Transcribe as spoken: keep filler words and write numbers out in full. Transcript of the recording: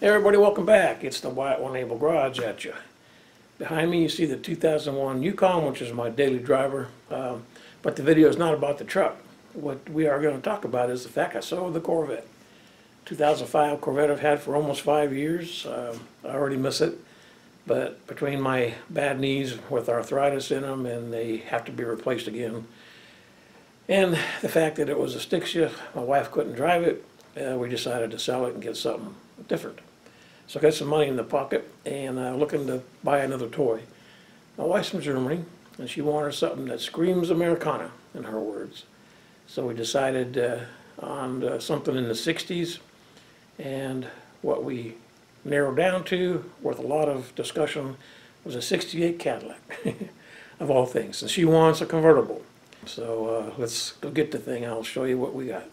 Hey everybody, welcome back. It's the Wyatt One Able garage at you. Behind me you see the two thousand one Yukon, which is my daily driver, um, but the video is not about the truck. What we are going to talk about is the fact I sold the Corvette. two thousand five Corvette I've had for almost five years. Um, I already miss it, but between my bad knees with arthritis in them and they have to be replaced again, and the fact that it was a stick shift, my wife couldn't drive it, uh, we decided to sell it and get something different. So I got some money in the pocket and uh, looking to buy another toy. My wife's from Germany and she wanted something that screams Americana, in her words. So we decided uh, on uh, something in the sixties, and what we narrowed down to, worth a lot of discussion, was a sixty-eight Cadillac, of all things. And she wants a convertible. So uh, let's go get the thing. I'll show you what we got.